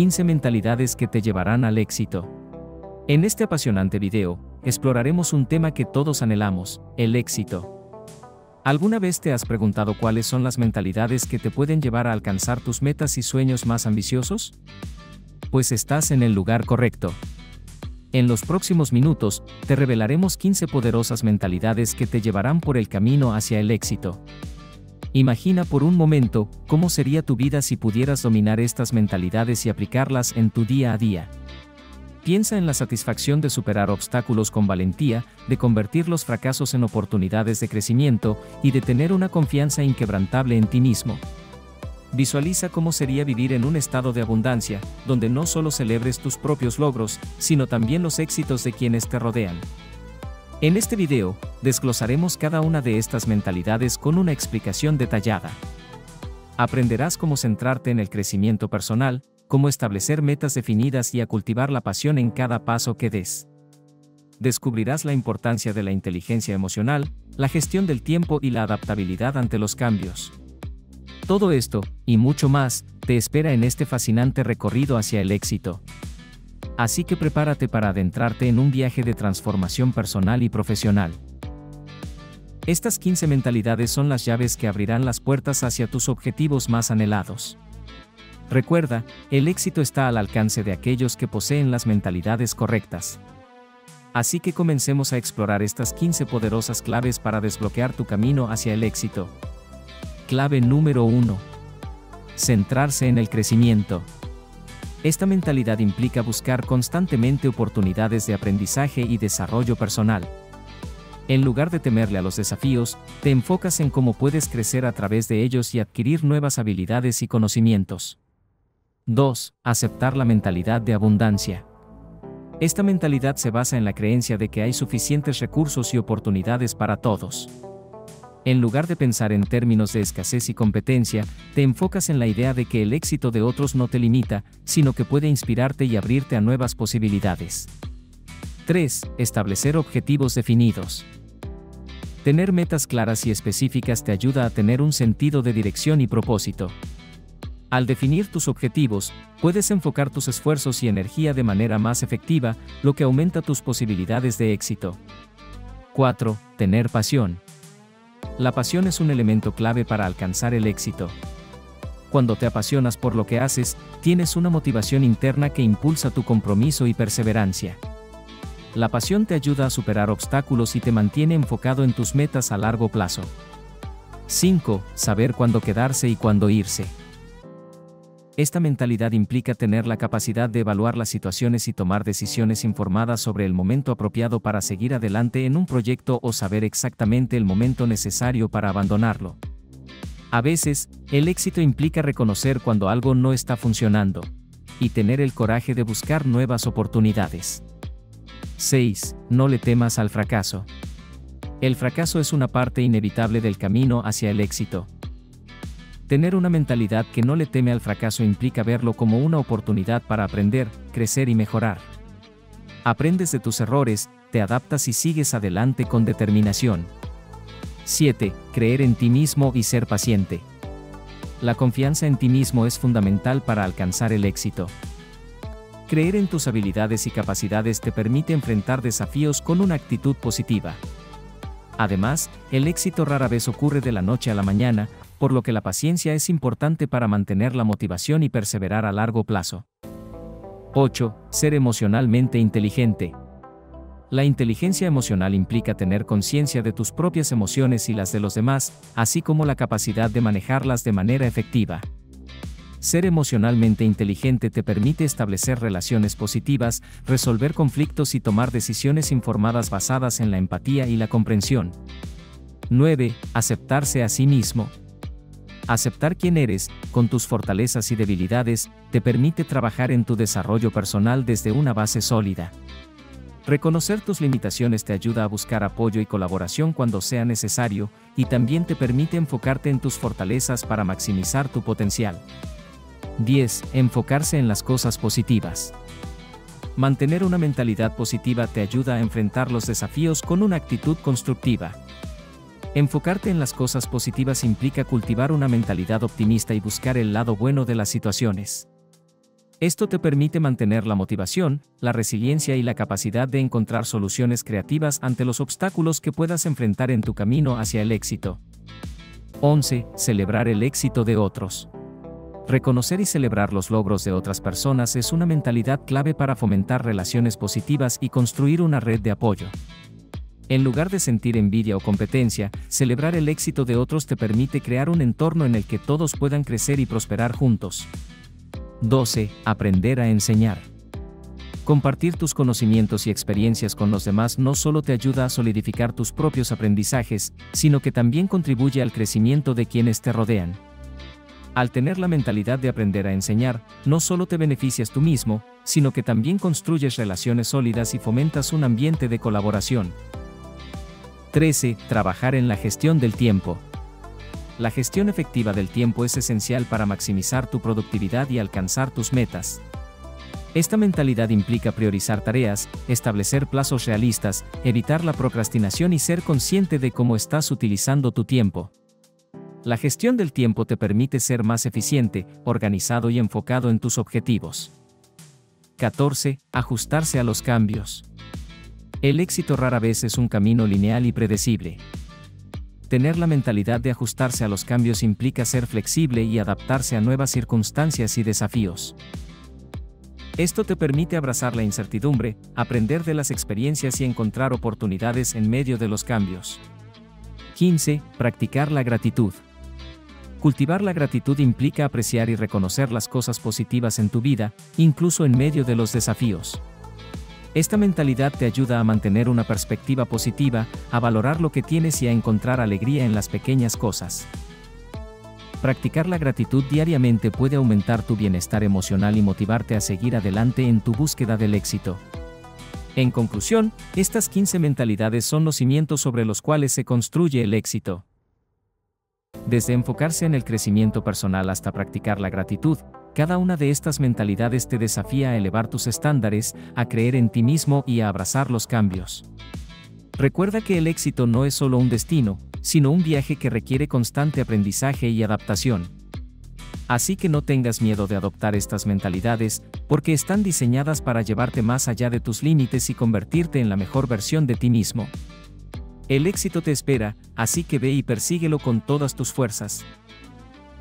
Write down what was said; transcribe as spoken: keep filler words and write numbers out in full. quince mentalidades que te llevarán al éxito. En este apasionante video, exploraremos un tema que todos anhelamos, el éxito. ¿Alguna vez te has preguntado cuáles son las mentalidades que te pueden llevar a alcanzar tus metas y sueños más ambiciosos? Pues estás en el lugar correcto. En los próximos minutos, te revelaremos quince poderosas mentalidades que te llevarán por el camino hacia el éxito. Imagina por un momento, cómo sería tu vida si pudieras dominar estas mentalidades y aplicarlas en tu día a día. Piensa en la satisfacción de superar obstáculos con valentía, de convertir los fracasos en oportunidades de crecimiento, y de tener una confianza inquebrantable en ti mismo. Visualiza cómo sería vivir en un estado de abundancia, donde no solo celebres tus propios logros, sino también los éxitos de quienes te rodean. En este video, desglosaremos cada una de estas mentalidades con una explicación detallada. Aprenderás cómo centrarte en el crecimiento personal, cómo establecer metas definidas y a cultivar la pasión en cada paso que des. Descubrirás la importancia de la inteligencia emocional, la gestión del tiempo y la adaptabilidad ante los cambios. Todo esto, y mucho más, te espera en este fascinante recorrido hacia el éxito. Así que prepárate para adentrarte en un viaje de transformación personal y profesional. Estas quince mentalidades son las llaves que abrirán las puertas hacia tus objetivos más anhelados. Recuerda, el éxito está al alcance de aquellos que poseen las mentalidades correctas. Así que comencemos a explorar estas quince poderosas claves para desbloquear tu camino hacia el éxito. Clave número uno. Centrarse en el crecimiento. Esta mentalidad implica buscar constantemente oportunidades de aprendizaje y desarrollo personal. En lugar de temerle a los desafíos, te enfocas en cómo puedes crecer a través de ellos y adquirir nuevas habilidades y conocimientos. dos. Aceptar la mentalidad de abundancia. Esta mentalidad se basa en la creencia de que hay suficientes recursos y oportunidades para todos. En lugar de pensar en términos de escasez y competencia, te enfocas en la idea de que el éxito de otros no te limita, sino que puede inspirarte y abrirte a nuevas posibilidades. tres. Establecer objetivos definidos. Tener metas claras y específicas te ayuda a tener un sentido de dirección y propósito. Al definir tus objetivos, puedes enfocar tus esfuerzos y energía de manera más efectiva, lo que aumenta tus posibilidades de éxito. cuatro. Tener pasión. La pasión es un elemento clave para alcanzar el éxito. Cuando te apasionas por lo que haces, tienes una motivación interna que impulsa tu compromiso y perseverancia. La pasión te ayuda a superar obstáculos y te mantiene enfocado en tus metas a largo plazo. cinco. Saber cuándo quedarse y cuándo irse. Esta mentalidad implica tener la capacidad de evaluar las situaciones y tomar decisiones informadas sobre el momento apropiado para seguir adelante en un proyecto o saber exactamente el momento necesario para abandonarlo. A veces, el éxito implica reconocer cuando algo no está funcionando y tener el coraje de buscar nuevas oportunidades. seis. No le temas al fracaso. El fracaso es una parte inevitable del camino hacia el éxito. Tener una mentalidad que no le teme al fracaso implica verlo como una oportunidad para aprender, crecer y mejorar. Aprendes de tus errores, te adaptas y sigues adelante con determinación. siete. Creer en ti mismo y ser paciente. La confianza en ti mismo es fundamental para alcanzar el éxito. Creer en tus habilidades y capacidades te permite enfrentar desafíos con una actitud positiva. Además, el éxito rara vez ocurre de la noche a la mañana, por lo que la paciencia es importante para mantener la motivación y perseverar a largo plazo. ocho. Ser emocionalmente inteligente. La inteligencia emocional implica tener conciencia de tus propias emociones y las de los demás, así como la capacidad de manejarlas de manera efectiva. Ser emocionalmente inteligente te permite establecer relaciones positivas, resolver conflictos y tomar decisiones informadas basadas en la empatía y la comprensión. nueve. Aceptarse a sí mismo. Aceptar quién eres, con tus fortalezas y debilidades, te permite trabajar en tu desarrollo personal desde una base sólida. Reconocer tus limitaciones te ayuda a buscar apoyo y colaboración cuando sea necesario, y también te permite enfocarte en tus fortalezas para maximizar tu potencial. diez. Enfocarse en las cosas positivas. Mantener una mentalidad positiva te ayuda a enfrentar los desafíos con una actitud constructiva. Enfocarte en las cosas positivas implica cultivar una mentalidad optimista y buscar el lado bueno de las situaciones. Esto te permite mantener la motivación, la resiliencia y la capacidad de encontrar soluciones creativas ante los obstáculos que puedas enfrentar en tu camino hacia el éxito. once. Celebrar el éxito de otros. Reconocer y celebrar los logros de otras personas es una mentalidad clave para fomentar relaciones positivas y construir una red de apoyo. En lugar de sentir envidia o competencia, celebrar el éxito de otros te permite crear un entorno en el que todos puedan crecer y prosperar juntos. doce. Aprender a enseñar. Compartir tus conocimientos y experiencias con los demás no solo te ayuda a solidificar tus propios aprendizajes, sino que también contribuye al crecimiento de quienes te rodean. Al tener la mentalidad de aprender a enseñar, no solo te beneficias tú mismo, sino que también construyes relaciones sólidas y fomentas un ambiente de colaboración. trece. Trabajar en la gestión del tiempo. La gestión efectiva del tiempo es esencial para maximizar tu productividad y alcanzar tus metas. Esta mentalidad implica priorizar tareas, establecer plazos realistas, evitar la procrastinación y ser consciente de cómo estás utilizando tu tiempo. La gestión del tiempo te permite ser más eficiente, organizado y enfocado en tus objetivos. catorce. Ajustarse a los cambios. El éxito rara vez es un camino lineal y predecible. Tener la mentalidad de ajustarse a los cambios implica ser flexible y adaptarse a nuevas circunstancias y desafíos. Esto te permite abrazar la incertidumbre, aprender de las experiencias y encontrar oportunidades en medio de los cambios. quince. Practicar la gratitud. Cultivar la gratitud implica apreciar y reconocer las cosas positivas en tu vida, incluso en medio de los desafíos. Esta mentalidad te ayuda a mantener una perspectiva positiva, a valorar lo que tienes y a encontrar alegría en las pequeñas cosas. Practicar la gratitud diariamente puede aumentar tu bienestar emocional y motivarte a seguir adelante en tu búsqueda del éxito. En conclusión, estas quince mentalidades son los cimientos sobre los cuales se construye el éxito. Desde enfocarse en el crecimiento personal hasta practicar la gratitud, cada una de estas mentalidades te desafía a elevar tus estándares, a creer en ti mismo y a abrazar los cambios. Recuerda que el éxito no es solo un destino, sino un viaje que requiere constante aprendizaje y adaptación. Así que no tengas miedo de adoptar estas mentalidades, porque están diseñadas para llevarte más allá de tus límites y convertirte en la mejor versión de ti mismo. El éxito te espera, así que ve y persíguelo con todas tus fuerzas.